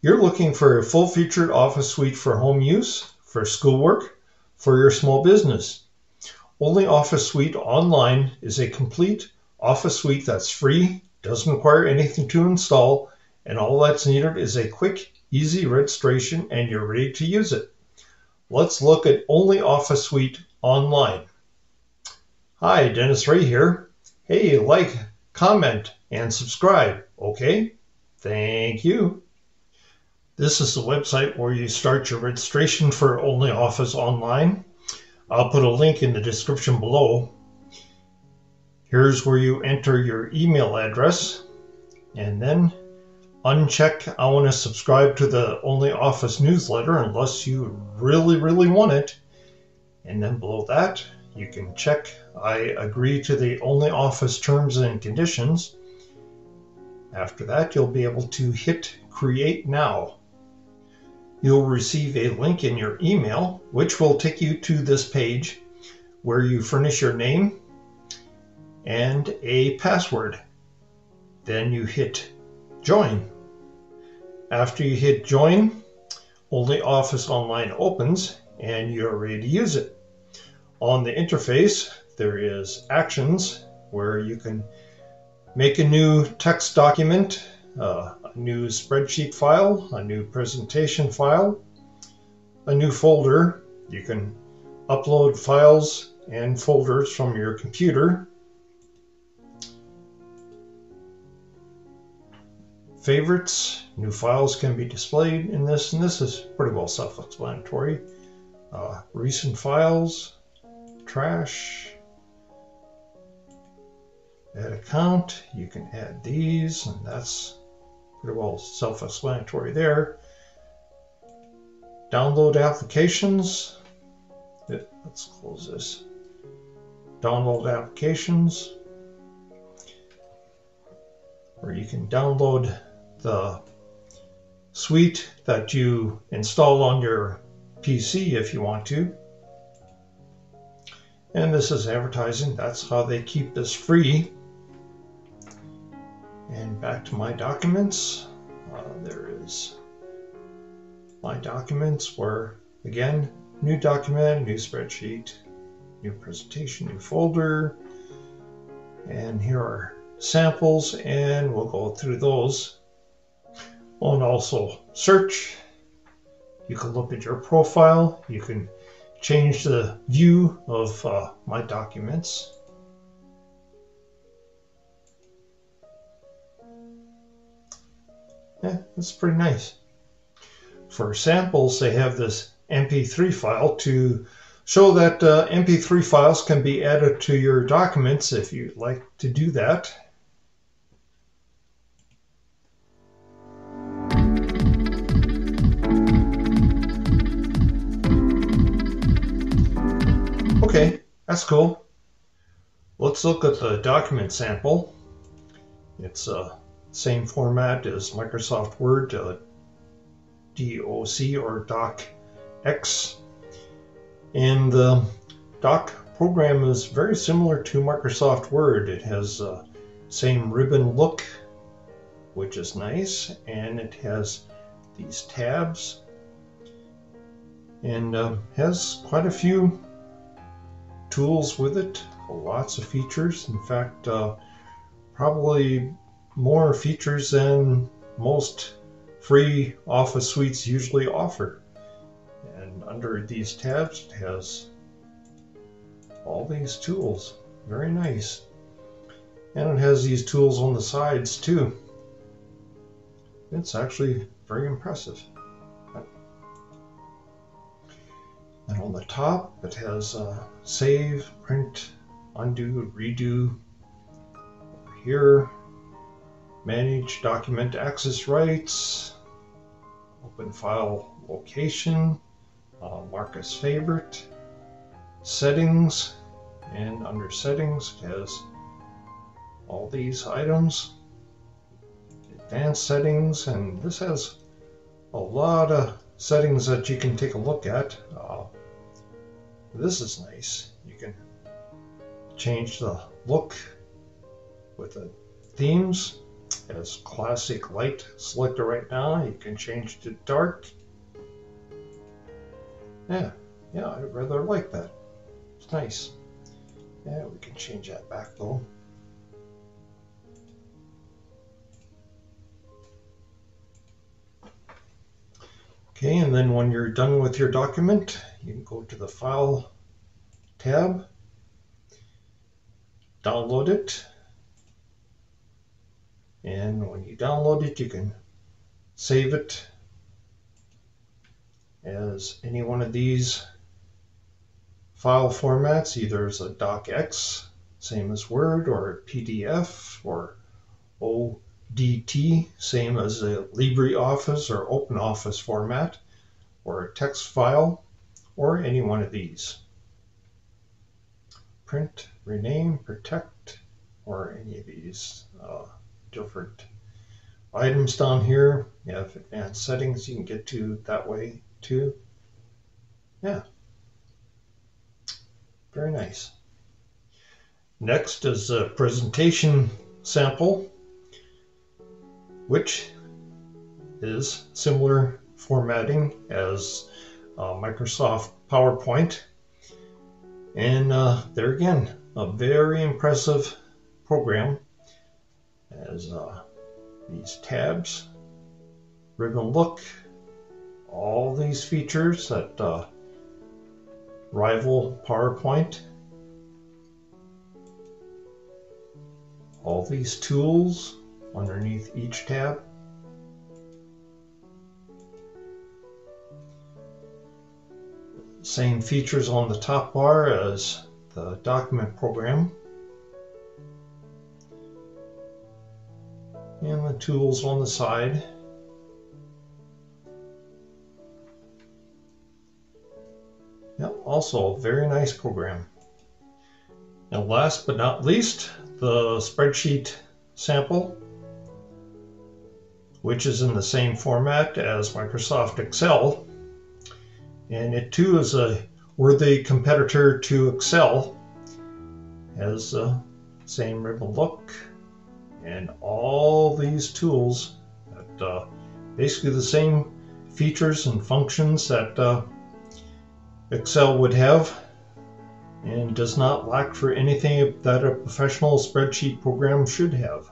You're looking for a full-featured office suite for home use, for schoolwork, for your small business. OnlyOffice Suite Online is a complete office suite that's free, doesn't require anything to install, and all that's needed is a quick, easy registration, and you're ready to use it. Let's look at OnlyOffice Suite Online. Hi, Dennis Ray here. Hey, like, comment, and subscribe. Okay? Thank you. This is the website where you start your registration for OnlyOffice Online. I'll put a link in the description below. Here's where you enter your email address and then uncheck "I want to subscribe to the OnlyOffice newsletter" unless you really want it. And then below that, you can check "I agree to the OnlyOffice terms and conditions." After that, you'll be able to hit Create Now. You'll receive a link in your email, which will take you to this page where you furnish your name and a password. Then you hit Join. After you hit Join, OnlyOffice Online opens and you're ready to use it. On the interface, there is Actions, where you can make a new text document, a new spreadsheet file, a new presentation file, a new folder. You can upload files and folders from your computer, favorites, new files can be displayed in this, and this is pretty well self-explanatory. Recent files, trash, add account, you can add these, and that's pretty well self-explanatory there. Download applications. Let's close this. Download applications, where you can download the suite that you install on your PC if you want to. And this is advertising. That's how they keep this free. And back to my documents, there is my documents where, again, new document, new spreadsheet, new presentation, new folder, and here are samples, and we'll go through those. And also search, you can look at your profile, you can change the view of my documents. Yeah, that's pretty nice. For samples, they have this MP3 file to show that MP3 files can be added to your documents if you'd like to do that. Okay, that's cool. Let's look at the document sample. It's same format as Microsoft Word, DOC or DocX. And the Doc program is very similar to Microsoft Word. It has the same ribbon look, which is nice, and it has these tabs, and has quite a few tools with it, lots of features. In fact, probably more features than most free office suites usually offer. And under these tabs, it has all these tools. Very nice. And it has these tools on the sides too. It's actually very impressive. And on the top, it has save, print, undo, redo. Over here, manage document access rights, open file location, mark as favorite, settings, and under settings it has all these items, advanced settings, and this has a lot of settings that you can take a look at. This is nice. You can change the look with the themes. as classic light selector right now. You can change to dark. Yeah, I rather like that. It's nice. Yeah, we can change that back though. Okay, and then when you're done with your document, you can go to the File tab, download it, and when you download it, you can save it as any one of these file formats, either as a DocX, same as Word, or a PDF, or ODT, same as a LibreOffice or OpenOffice format, or a text file, or any one of these. Print, rename, protect, or any of these different items down here. You have advanced settings you can get to that way too. Yeah. Very nice. Next is a presentation sample, which is similar formatting as Microsoft PowerPoint. And there again, a very impressive program, as these tabs, ribbon look, all these features that rival PowerPoint, all these tools underneath each tab. Same features on the top bar as the document program. And the tools on the side. Yep, also a very nice program. And last but not least, the spreadsheet sample, which is in the same format as Microsoft Excel, and it too is a worthy competitor to Excel. Has the same ribbon look and all these tools that basically the same features and functions that Excel would have, and does not lack for anything that a professional spreadsheet program should have.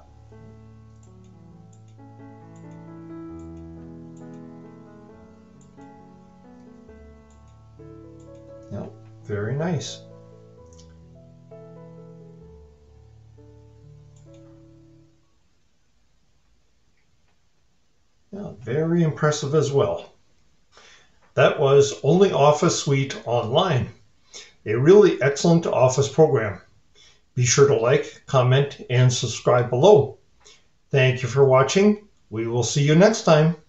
Yep, very nice. Yeah, very impressive as well. That was OnlyOffice Suite Online, a really excellent Office program. Be sure to like, comment, and subscribe below. Thank you for watching. We will see you next time.